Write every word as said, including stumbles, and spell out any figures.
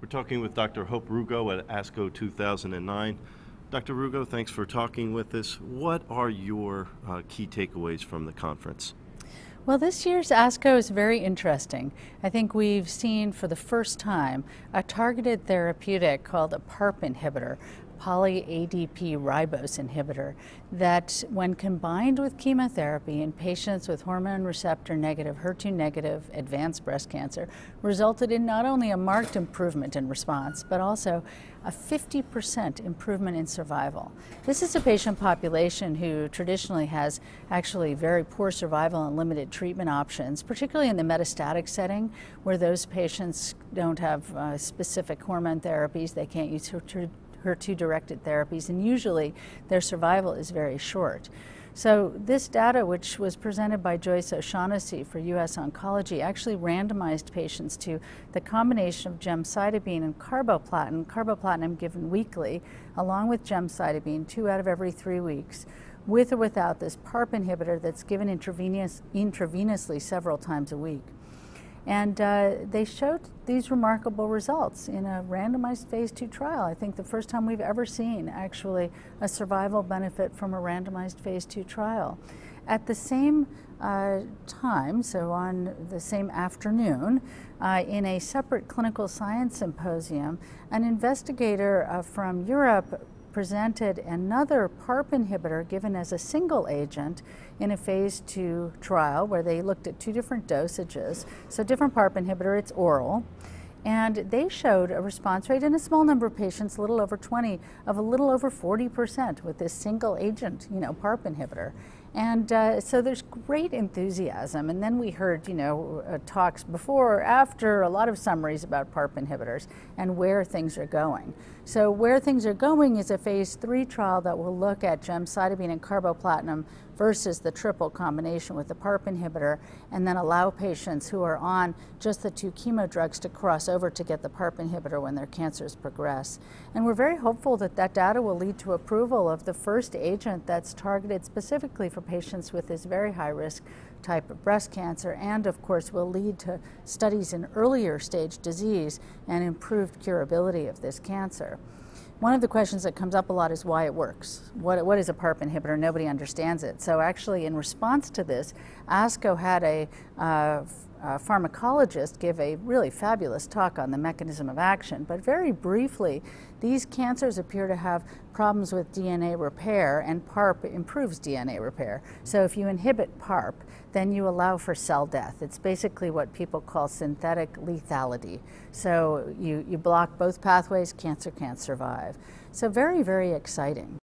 We're talking with Doctor Hope Rugo at ASCO two thousand nine. Doctor Rugo, thanks for talking with us. What are your uh, key takeaways from the conference? Well, this year's ASCO is very interesting. I think we've seen for the first time a targeted therapeutic called a PARP inhibitor, poly A D P ribose inhibitor, that when combined with chemotherapy in patients with hormone receptor negative, H E R two negative advanced breast cancer, resulted in not only a marked improvement in response, but also a fifty percent improvement in survival. This is a patient population who traditionally has actually very poor survival and limited treatment options, particularly in the metastatic setting, where those patients don't have uh, specific hormone therapies, they can't use H E R two directed therapies, and usually their survival is very short. So this data, which was presented by Joyce O'Shaughnessy for U S Oncology, actually randomized patients to the combination of gemcitabine and carboplatin, carboplatin given weekly, along with gemcitabine, two out of every three weeks, with or without this PARP inhibitor that's given intravenous, intravenously several times a week. And uh, they showed these remarkable results in a randomized phase two trial. I think the first time we've ever seen actually a survival benefit from a randomized phase two trial. At the same uh, time, so on the same afternoon, uh, in a separate clinical science symposium, an investigator uh, from Europe presented another PARP inhibitor given as a single agent in a phase two trial where they looked at two different dosages. So different PARP inhibitor, it's oral. And they showed a response rate in a small number of patients, a little over twenty, of a little over forty percent with this single agent, you know, PARP inhibitor. And uh, so there's great enthusiasm. And then we heard, you know, uh, talks before or after, a lot of summaries about PARP inhibitors and where things are going. So where things are going is a phase three trial that will look at gemcitabine and carboplatin versus the triple combination with the PARP inhibitor, and then allow patients who are on just the two chemo drugs to cross over to get the PARP inhibitor when their cancers progress. And we're very hopeful that that data will lead to approval of the first agent that's targeted specifically for patients with this very high risk type of breast cancer, and of course will lead to studies in earlier stage disease and improved curability of this cancer. One of the questions that comes up a lot is why it works. What, what is a PARP inhibitor? Nobody understands it. So actually in response to this, ASCO had a, uh, a pharmacologist give a really fabulous talk on the mechanism of action. But very briefly, these cancers appear to have problems with D N A repair, and PARP improves D N A repair. So if you inhibit PARP, then you allow for cell death. It's basically what people call synthetic lethality. So you, you block both pathways, cancer can't survive. So very, very exciting.